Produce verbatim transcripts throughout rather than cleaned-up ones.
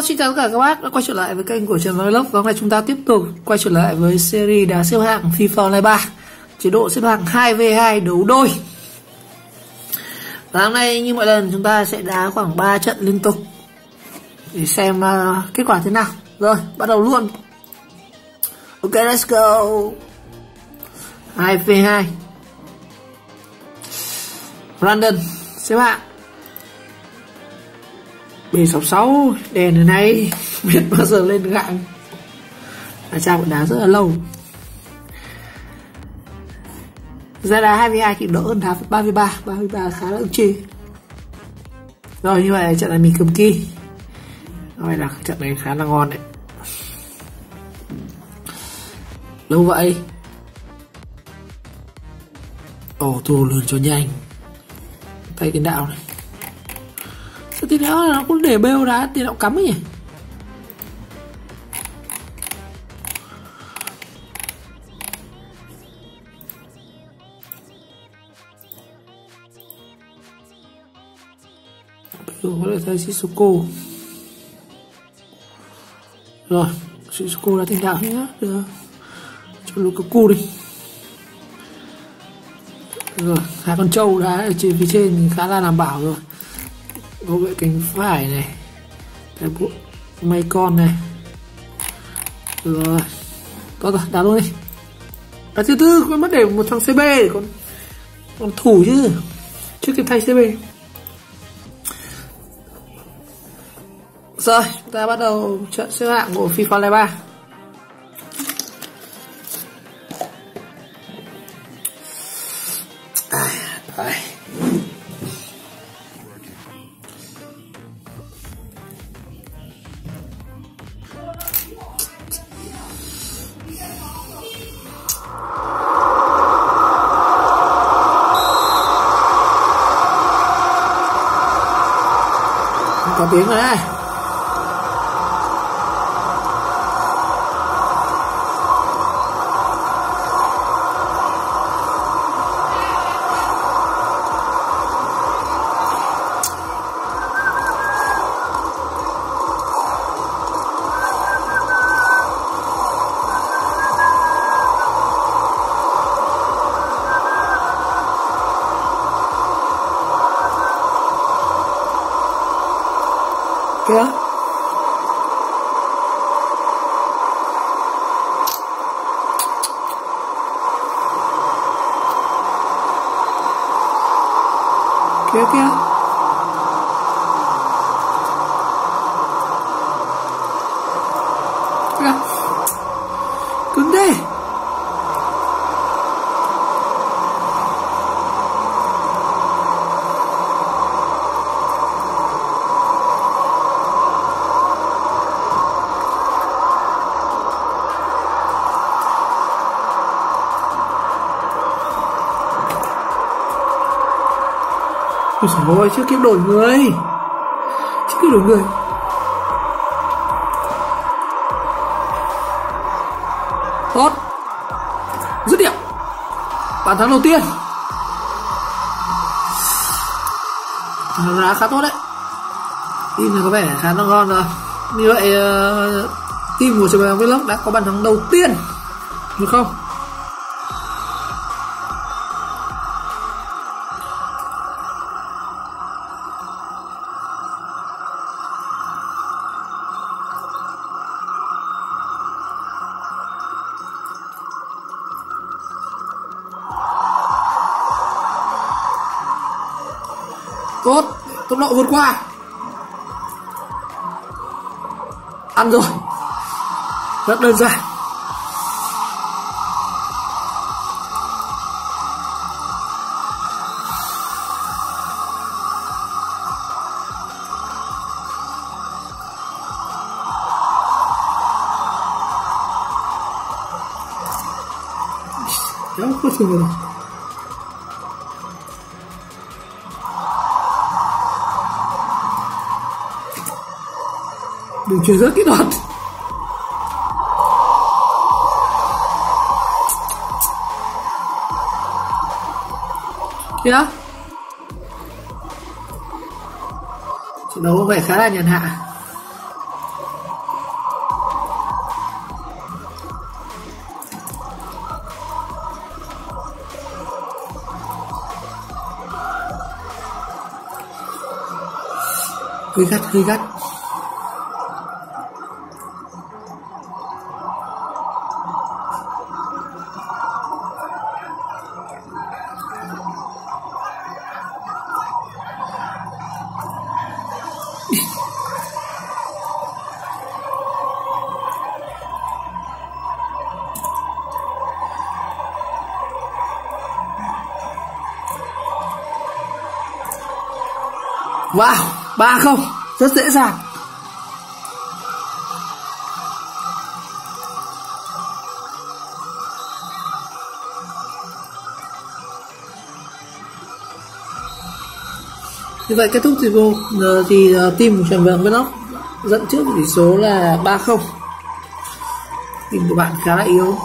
Hello, xin chào tất cả các bác đã quay trở lại với kênh của Trần Vlog. Và hôm nay chúng ta tiếp tục quay trở lại với series đá xếp hạng FIFA Online ba, chế độ xếp hạng hai vs hai đấu đôi. Và hôm nay như mọi lần chúng ta sẽ đá khoảng ba trận liên tục để xem uh, kết quả thế nào. Rồi, bắt đầu luôn. Ok, let's go. Hai vs hai. Brandon xếp hạng B sáu sáu, đèn thế này biết bao giờ lên gạng. Và cha bọn đá rất là lâu. Ra đá hai vs hai thì đỡ hơn đá ba vs ba, ba vs ba khá là ức chế. Rồi, như vậy là trận này mình cầm kỳ. Nói là trận này khá là ngon đấy. Lâu vậy. Ồ, thua lượn cho nhanh. Tay tiền đạo này. Sao tiền đạo là nó cũng để bêu đá, tiền đạo cắm ấy nhỉ. Bêu có thể thay Shishoko. Rồi, Shishoko đã tiền đạo nhé. Được. Cho Lukaku đi. Rồi, hai con trâu đá ở trên phía trên thì khá là đảm bảo rồi. Có vệ cánh phải này, cái bộ may con này. Rồi, tốt rồi, đá luôn đi. Đá thứ tư, con mất để một thằng xê bê để con, con thủ chứ. Chưa kịp thay xê bê. Rồi, chúng ta bắt đầu trận xếp hạng của FIFA Online ba. Có tiếng rồi đấy. Kìa. Kìa kìa. Kìa. Cứng đi. Ôi trời ơi, chưa kịp đổi người. Chưa kịp đổi người. Tốt. Dứt điểm. Bàn thắng đầu tiên. Đá khá tốt đấy. Team này có vẻ khá là ngon rồi. Như vậy uh, team của Trần Vlog đã có bàn thắng đầu tiên, được không? Tốt, tốc độ vượt qua. Ăn rồi. Rất đơn giản. Đó, có gì rồi. Đường truyền rất kỹ thuật. Kìa. Trận đấu có vẻ khá là nhàn hạ. Cứ gắt, cứ gắt. Wow, ba không, rất dễ dàng. Như vậy kết thúc thì, thì team của Trần Vương Vlog dẫn trước tỷ số là ba không. Team của bạn khá là yếu.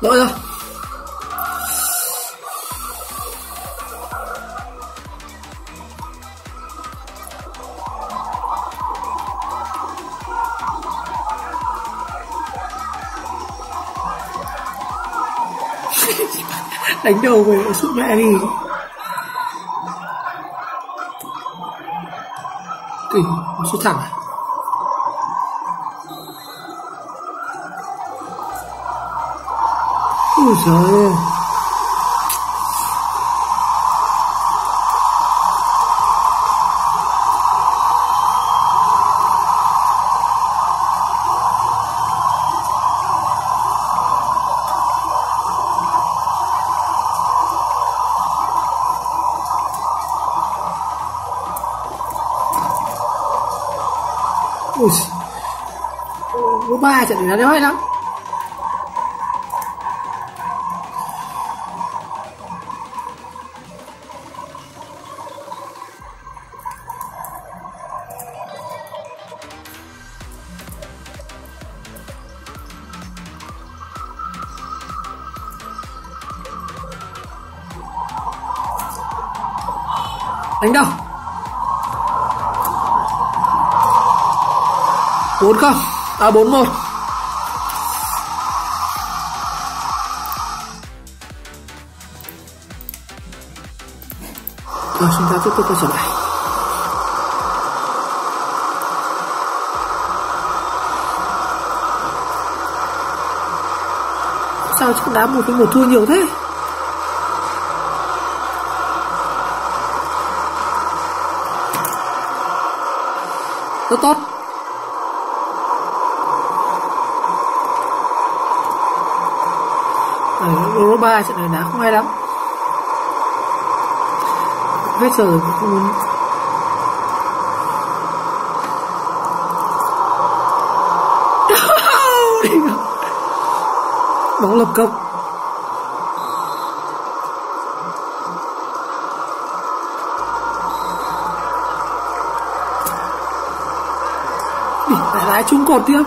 Lỗi rồi. Đánh đầu về sự mẹ đi. Ui, số thẳng à? Ôi trời ơi. Ôi trời. Ba trận này nó hay lắm. Đánh đâu bốn không à bốn một. Rồi chúng ta tiếp tục quay trở lại. Sao chúng đá một với một thua nhiều thế? Rất tốt. Roma trận này đá không hay lắm. Hết giờ rồi không muốn. Bóng lập công. Lại lái trúng cột tiếp.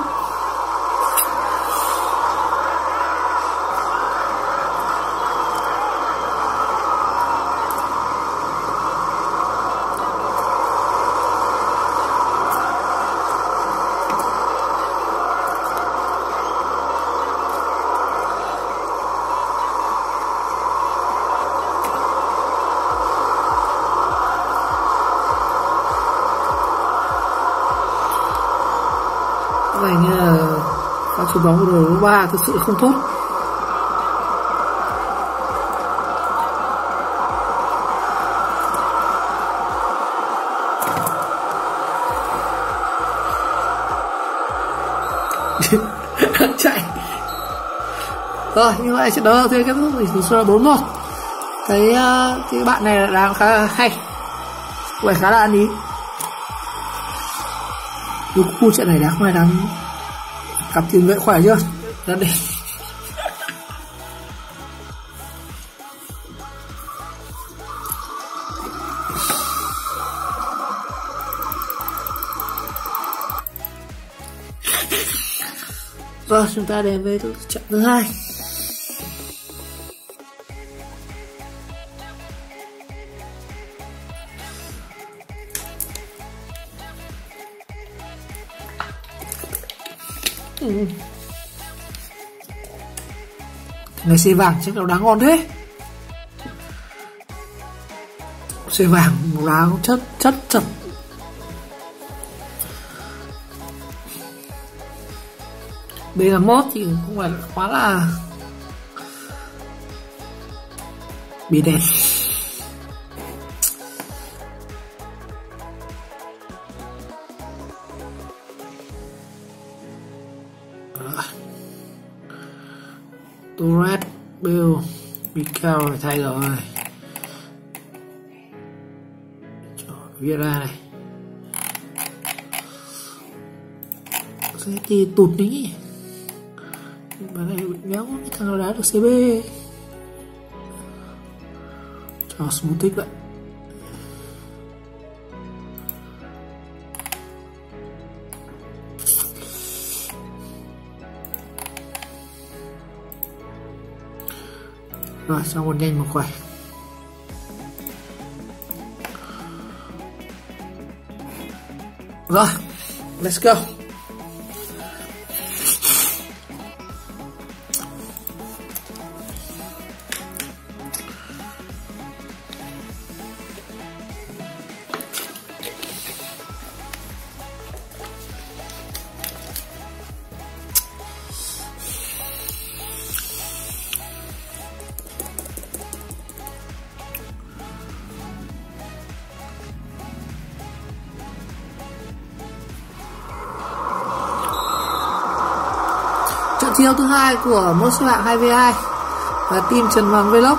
Số bóng của đội Roma thực sự không tốt. Rồi, như vậy trận đấu đầu tiên kết thúc với tỷ số bốn một. Thấy cái bạn này làm khá là hay, cũng khá là ăn ý. Lúc khu trận này đá không ai lắm, cặp tiền vệ khỏe chưa? Rất đẹp. Rồi, chúng ta đến với trận thứ hai. Ừ. Người xe vàng chắc là đá ngon thế. Xe vàng đá chất chất chật. bê năm mốt thì không phải quá là bị đẹp. Torres, Bill, Bicao phải thay rồi. Viết ra này. Sẽ thì tụt nhỉ. Bạn này bị béo, cái thằng nào đá được xê bê. Cho smooth tích vậy. Rồi, xong một nhanh một khỏe. Rồi, let's go. Trận đấu thứ hai của môn xếp hạng hai vê hai và team Trần Vlog Vlog.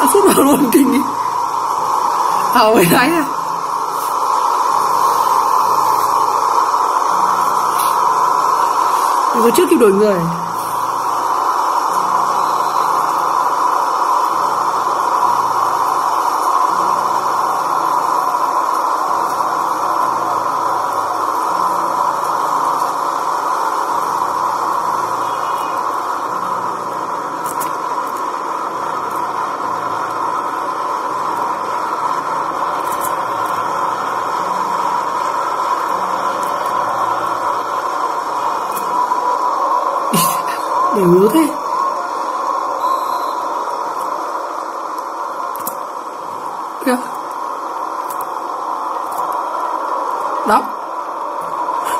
Đã sút vào luôn kinh đi. Hào ấy đấy này. Mình có trước kịp đổi người. Đều yếu thế. Kìa. Đóng.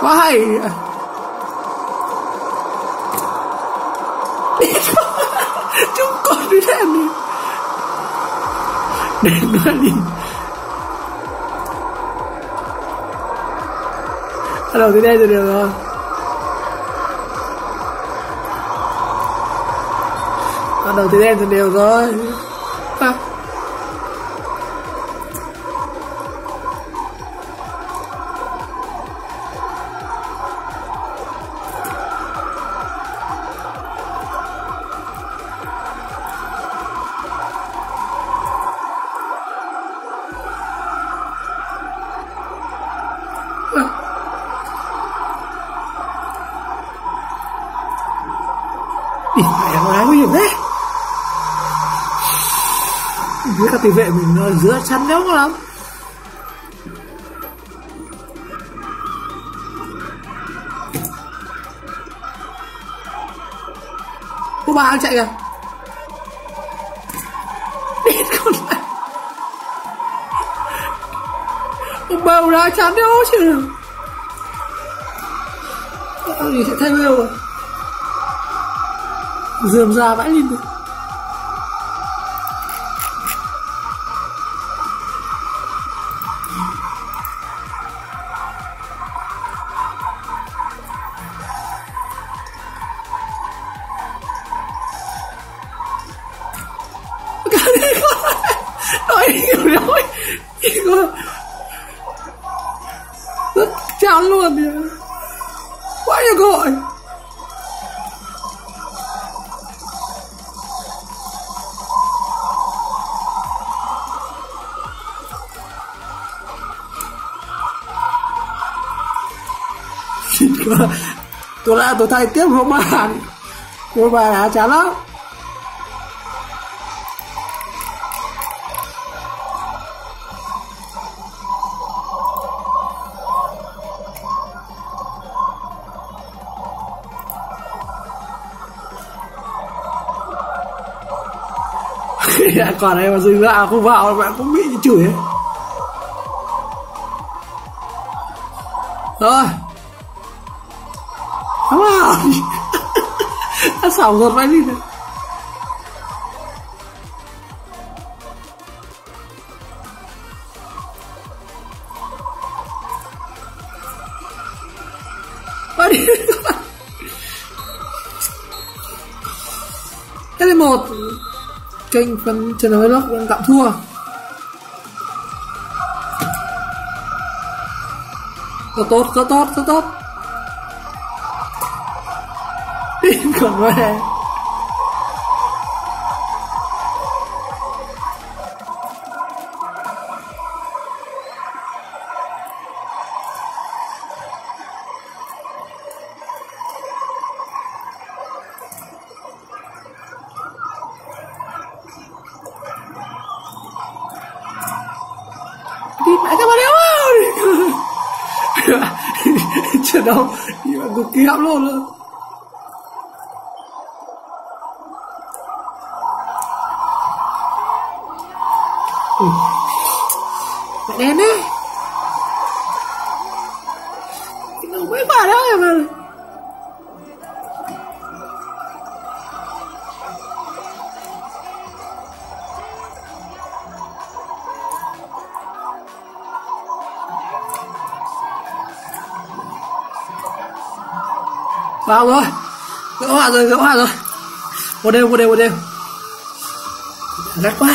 quá hay. Chúng con đi thêm đi. Để nó đi. Hello, cái đây rồi được rồi. Bắt đầu từ đen từ đều rồi. À. giữa các tỷ vệ mình ở giữa chắn đéo có lắm. Cô ba đang chạy kìa. Đít con này. Ông bầu ra chắn đéo chứ. Ông gì sẽ thay bêu rồi. Dườm ra vãi lên. Chán luôn đi. Quá nhiều cơ hội. Tôi đã tôi thay tiếp Roma. Roma là chán lắm. Còn này mà dừng lại không vào bạn cũng bị chửi ấy. Rồi không vào nó xảo giật máy đi. Cái này một kênh phân Trần Vlog vẫn tạm thua. Rất tốt, rất tốt, rất tốt. Tin còn về. Trận đấu thì bạn cực kỳ hấp luôn luôn. Bạn đen đấy. Cái đầu mới phải đấy mà. Vào rồi, gỡ hạt rồi, gỡ hạt rồi. Một đều, một đều, một đều. Đắt quá.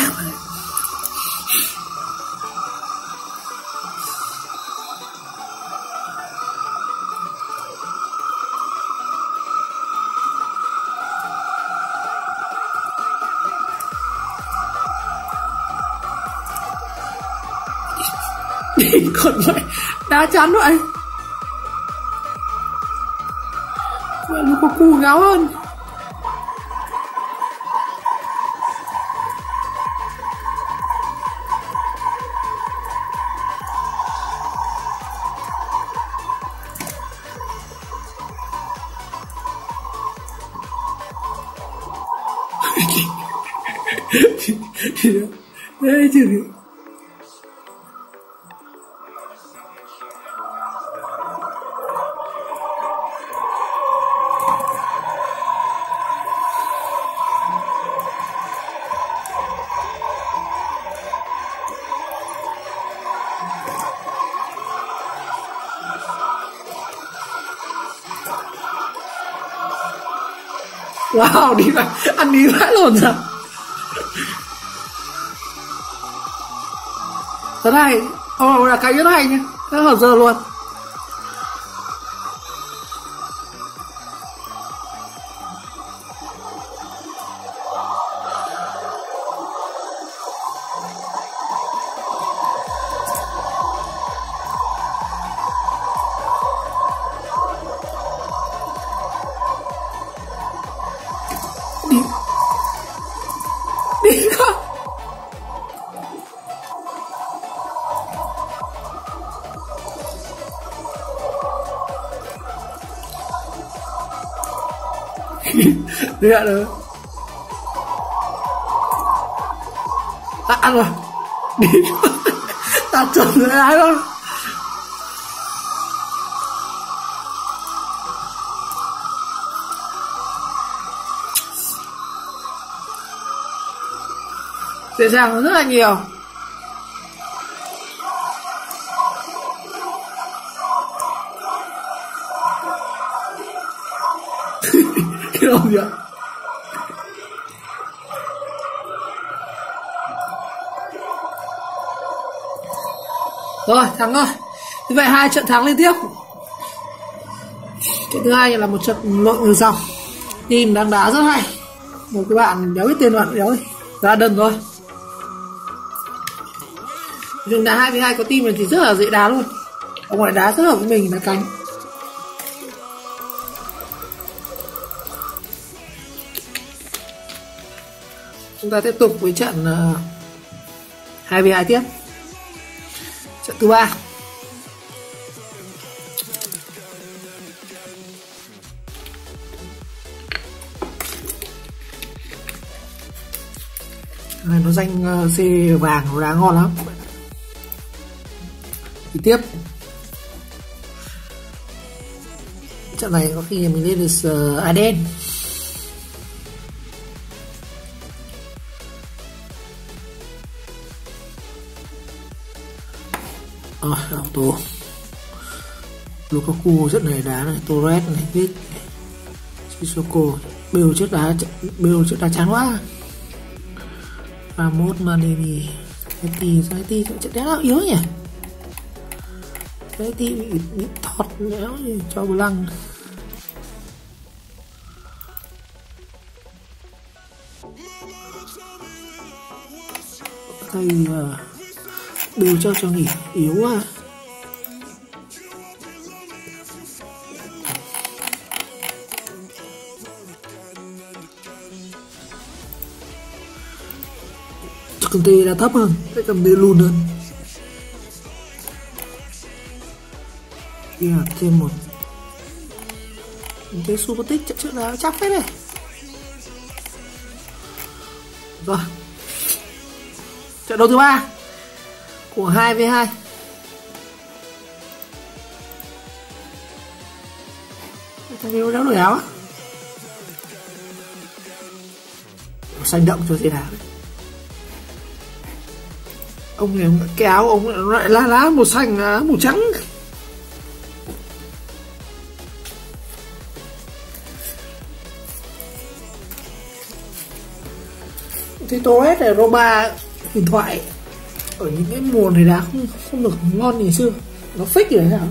Đỉnh còn vậy, đá chán vậy. Nó có cu gáo hơn. Đấy chứ. Wow, đi vào, ăn đi vãi lồn ra. Thật hay, ông là cái rất hay nhá, rất hợp giờ luôn. Đi đi Đấy ạ rồi. À, ăn rồi. Đi. Tao chuẩn rồi ai luôn. Dễ dàng hơn rất là nhiều. Cái đâu vậy? Rồi, thắng rồi. Như vậy hai trận thắng liên tiếp. Trận thứ hai là một trận lội ngược dòng. Team đang đá rất hay. Một cái bạn đéo biết tên bạn đéo đi. Ra đần rồi. Dùng đá hai v hai có team này thì rất là dễ đá luôn. Ông ngoại đá rất hợp với mình là cánh. Chúng ta tiếp tục với trận hai v hai tiếp. Trận thứ ba. Này nó danh C vàng nó đá ngon lắm. Thì tiếp trận này có khi mình lên được uh, Aden. Ờ, à, auto Lukaku trận này đá này, Torres này, Vít, Shishoko, bêu chất đá, bêu chất đá chán quá. ba mốt Manini, Haiti, Haiti trận đá nào yếu nhỉ? Đấy thì bị, bị thọt léo thì cho bù lăng. Thầy đều cho cho nghỉ yếu quá. Cầm tê đã thấp hơn, cái cầm tê lùn hơn. Kia yeah, thêm một cái super tích trận trước đó chắc phết này. Rồi trận đấu thứ ba của hai v hai. Thằng kia đéo đổi áo á, xanh đậm cho dễ đá. Ông này cái áo ông lại lá lá màu xanh lá màu trắng. Thì Torres này Roma huyền thoại ở những cái mùa này đá không không được ngon như xưa, nó fake rồi hả?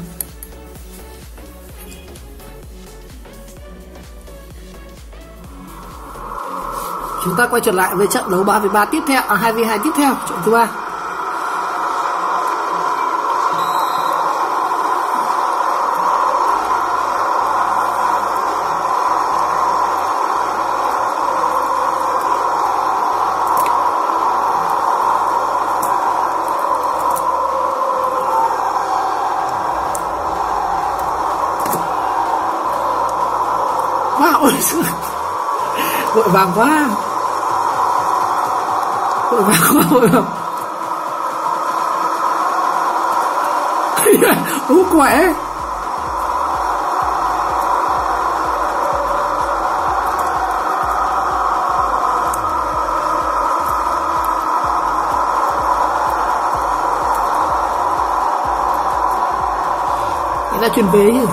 Chúng ta quay trở lại với trận đấu ba v ba tiếp theo, à hai v hai tiếp theo, trận thứ ba. Vội vàng quá, vội vàng quá, vội vàng. Ú quẹ. Thế là chuyển về chứ.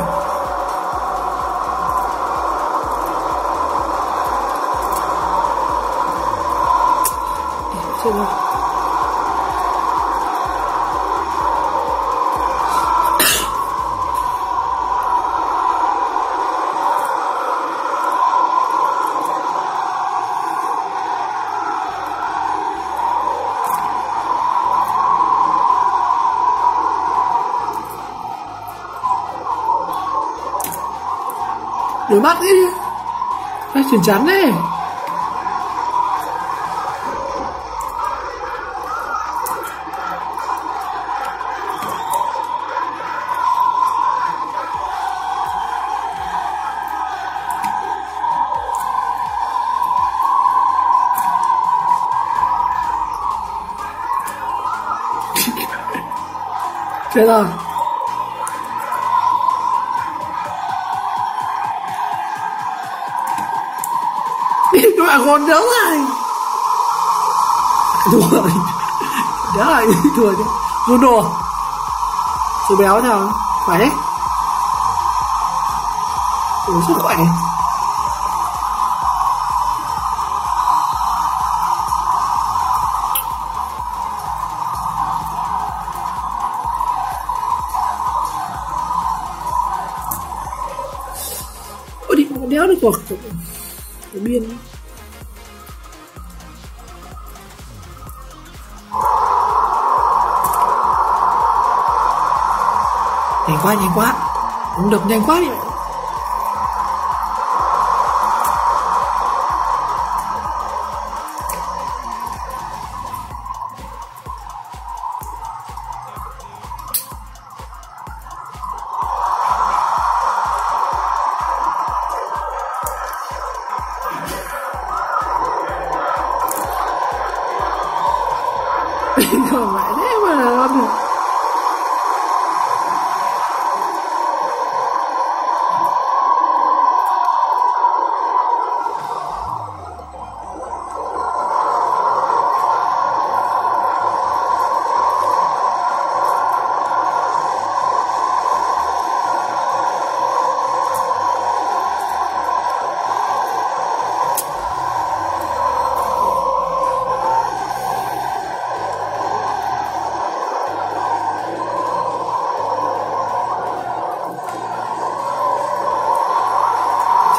Đuổi bắt đi, phải chuyển chắn đi. Chết rồi. Đoạn còn đỡ này. Thua rồi. Đỡ lại thua chứ. Run đồ. Số béo thế nào? Khỏe đấy. Ủa sao khỏe. Đéo được cuộc ở biên nhanh quá nhanh quá cũng được nhanh quá đi mẹ. Mẹ thế mà là được.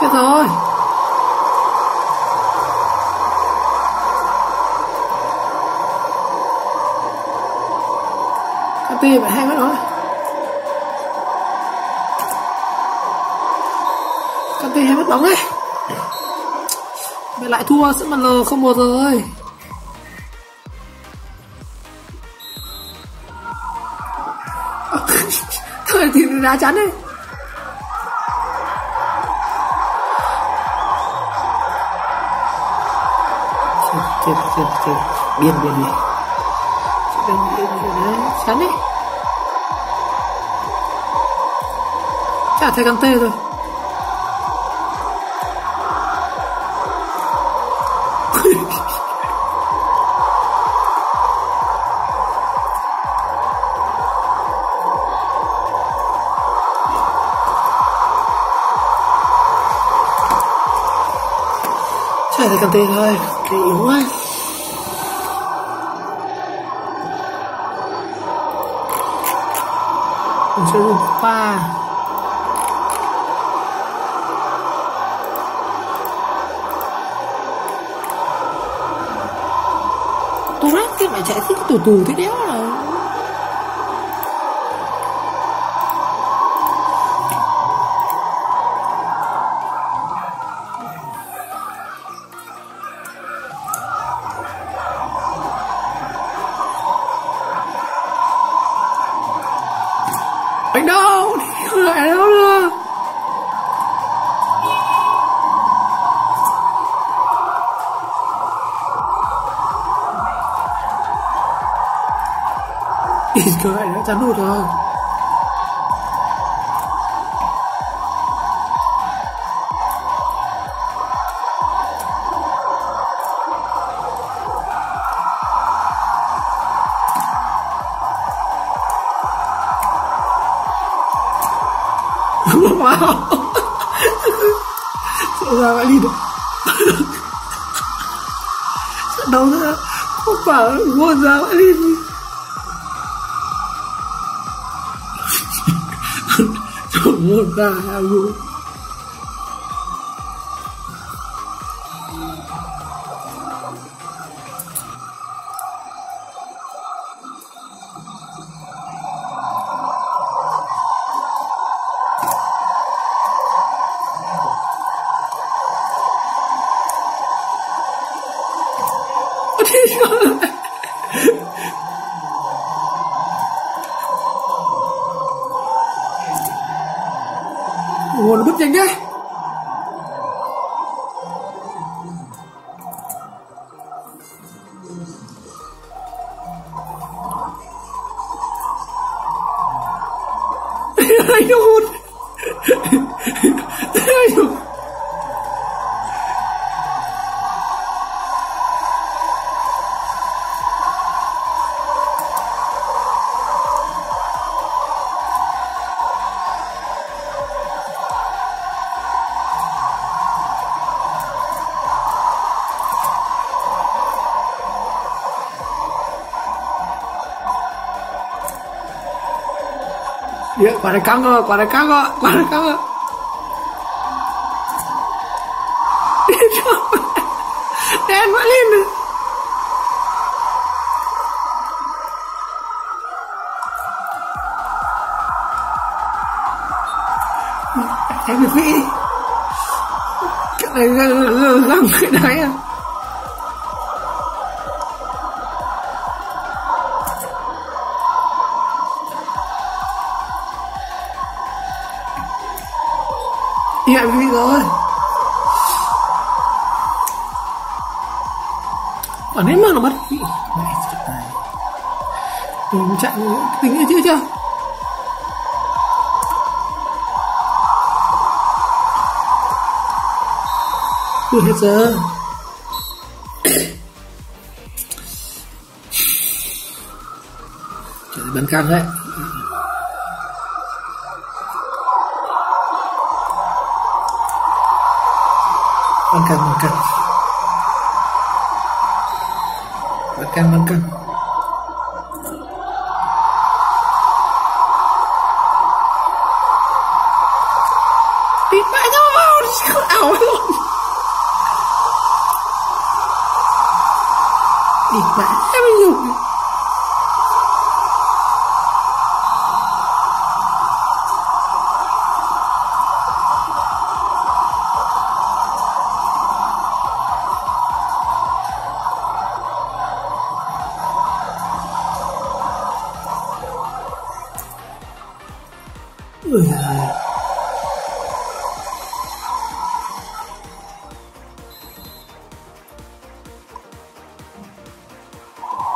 Chết rồi. Cái tim lại hay quá rồi. Cái tim hay mất bóng ấy. Mày lại thua sân bàn lờ không một rồi. Thôi thì đá chắn đi. Chết chết chết biên biên biên biên biên biên chán đấy, chả thấy căng tê rồi, chả thấy căng tê thôi, tê yếu quá. Mình sẽ dùng pha. Torres cái mày chạy thích tù tù thế đéo là. Anh đâu, đi lại đâu nữa. Ít cơ lại đã chán hụt rồi. Wow. Sợ ra lại đi được. Sợ đau ra. Không bảo ngôn ra lại đi. Sợ ngôn ra hả ngôn. Nguồn nó bứt nhanh đấy. Ay, no. Ay, no. Para el cango, para el cango, para el cango. ¡Es más lindo! ¡Es mi pie! ¡Es mi pie! Yeah, we got. Còn đến mà nó mất vị. Mình chạy tính như chưa chưa? Ui hết giờ. Trời bắn căng đấy. Makan, makan. Makan, makan. Pipanya mau disikul awal. Pipanya menyuk.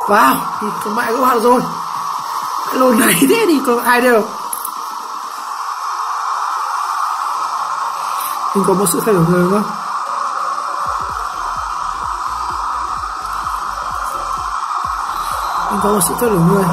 Wow, thì có mẹ các bạn rồi. Lồn này thế thì có ai đều. Mình có một sự thay đổi người không? Mình có một sự thay đổi người.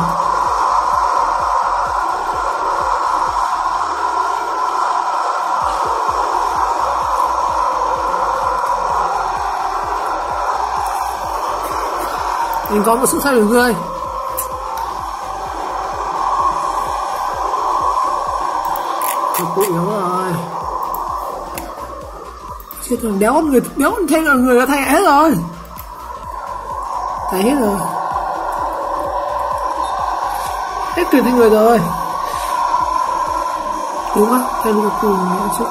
Mình có một sự thay đổi người. Một cụ yếu rồi. Chết rồi, đéo con người, đéo con thay đổi người đã thay hết rồi. Thay hết rồi. Hết tuyển thay người rồi. Đúng không? Thay đổi cùng những chuyện.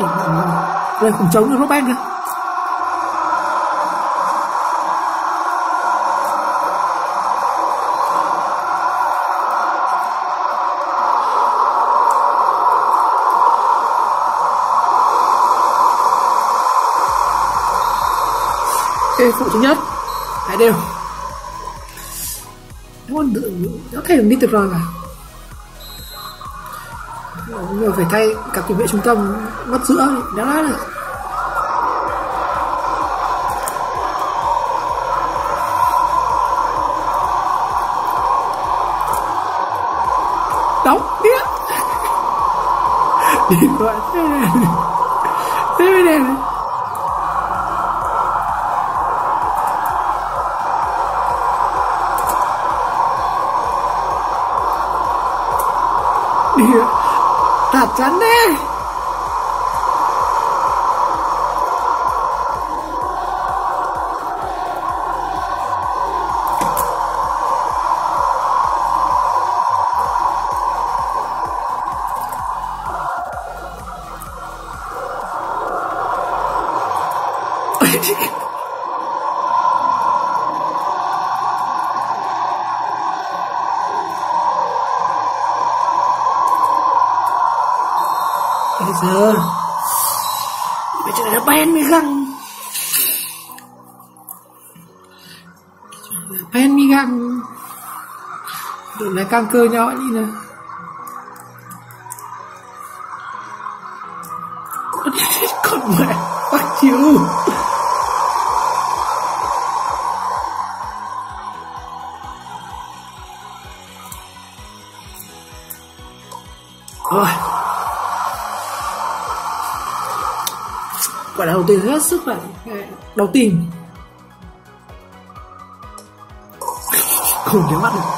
Đỉnh lắm. Đây không chống được nó banh kìa. Ok, phụ thứ nhất. Hãy đều. Nó thay được đi tuyệt rồi mà. Người phải thay cả tiền vệ trung tâm mất giữa đéo lát này. Đóng biết đi qua thế này thế này này đi thật chắn đấy. Bây giờ bây giờ nó bén mi găng. Bén mi gang đội này căng cơ nhỏ như này. Con con mẹ bắt chịu. Rồi. Quả đầu tiên hết sức là đầu tiên. Không nhớ mắt được.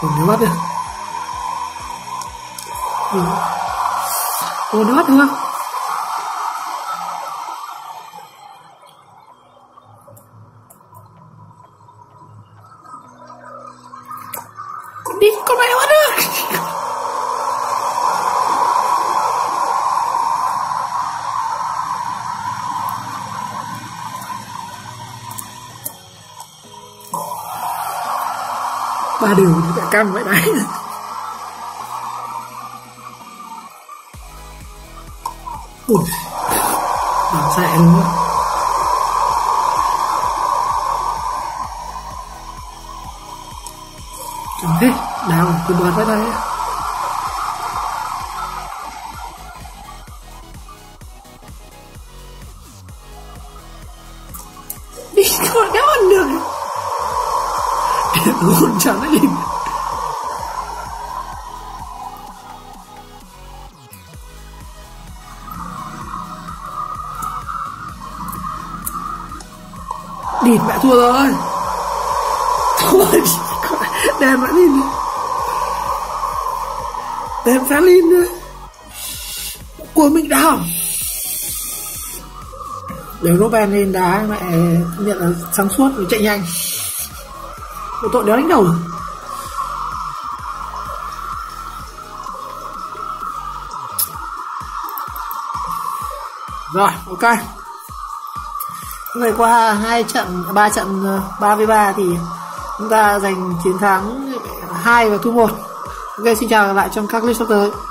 Không nhớ mắt được. Ồ nó mắt được. Ba đều đã căng vậy đấy. Ui, làm xẹ luôn á. Trời ơi, đau cứ đoán vậy đây. Đi còn đéo ăn được. Luôn chẳng nói liền. Địt mẹ thua rồi. Thôi đem mẹ lên. Đem phá lên nữa. Của mình đau. Nếu nó ban lên đá mẹ nhận là sáng suốt mình chạy nhanh. Một tội đéo đánh đầu. Rồi, ok. Vậy qua hai trận, ba trận ba vê ba thì chúng ta giành chiến thắng hai và thua một. Ok, xin chào lại trong các clip sắp tới.